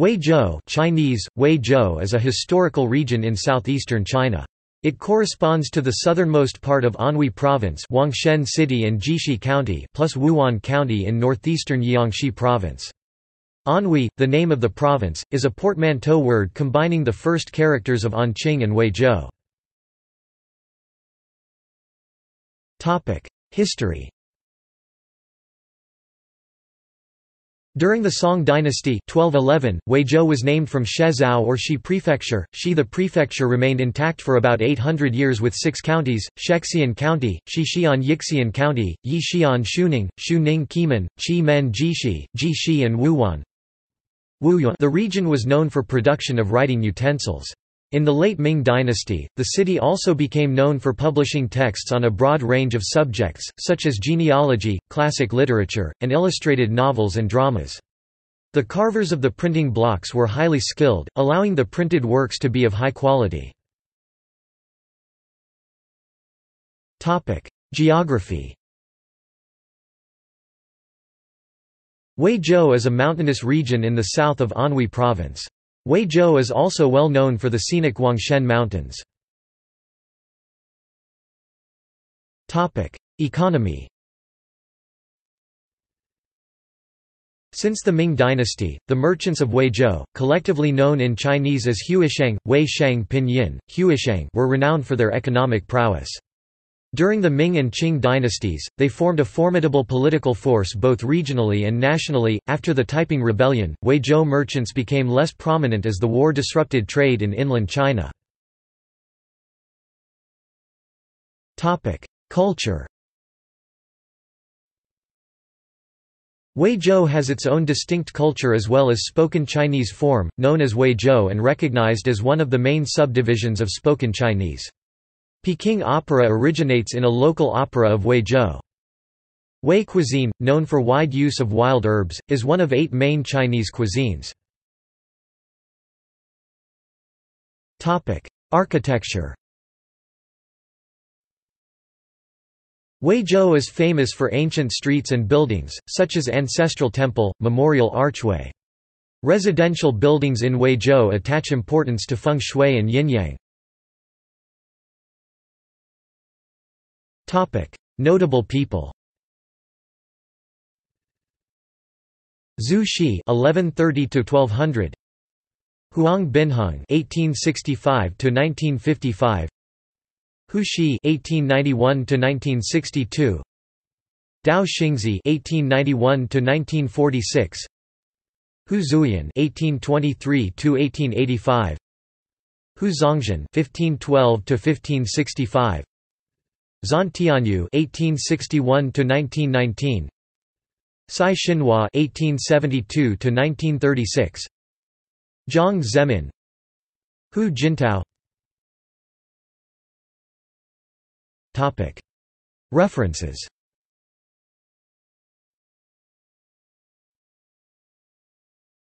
Weizhou (Chinese: Weizhou) is a historical region in southeastern China. It corresponds to the southernmost part of Anhui Province, Huangshan City and Jixi County, plus Wuyuan County in northeastern Yangxi Province. Anhui, the name of the province, is a portmanteau word combining the first characters of Anqing and Weizhou. Topic: History. During the Song dynasty 1211, Weizhou was named from Shézhao or Shi prefecture. Shi the prefecture remained intact for about 800 years with 6 counties, Shexian County, Shixian Yixian County, Yixian Xiuning, Xiuning Qimen, Qimen Jixi, Jixi and Wuyuan. The region was known for production of writing utensils. In the late Ming dynasty, the city also became known for publishing texts on a broad range of subjects, such as genealogy, classic literature, and illustrated novels and dramas. The carvers of the printing blocks were highly skilled, allowing the printed works to be of high quality. Geography. Weizhou is a mountainous region in the south of Anhui Province. Weizhou is also well known for the scenic Huangshan Mountains. Economy. Since the Ming dynasty, the merchants of Weizhou, collectively known in Chinese as Huishang, Weishang Pinyin, Huishang, were renowned for their economic prowess. During the Ming and Qing dynasties, they formed a formidable political force both regionally and nationally. After the Taiping Rebellion, Weizhou merchants became less prominent as the war disrupted trade in inland China. Topic: Culture. Weizhou has its own distinct culture as well as spoken Chinese form, known as Weizhou and recognized as one of the main subdivisions of spoken Chinese. Peking Opera originates in a local opera of Weizhou. Wei cuisine, known for wide use of wild herbs, is one of 8 main Chinese cuisines. Architecture. Weizhou is famous for ancient streets and buildings, such as Ancestral Temple, Memorial Archway. Residential buildings in Weizhou attach importance to Feng Shui and Yin Yang. Notable people. Zhu Xi (1130–1200), Huang Binhung (1865–1955), Hu Shi (1891–1962), Dao Xingzi (1891–1946), Hu Zuyan (1823–1885), Hu Zongjian (1512–1565). Zan Tianyu (1861–1919), Cai Xinhua (1872–1936), Zhang Zemin, Hu Jintao. References.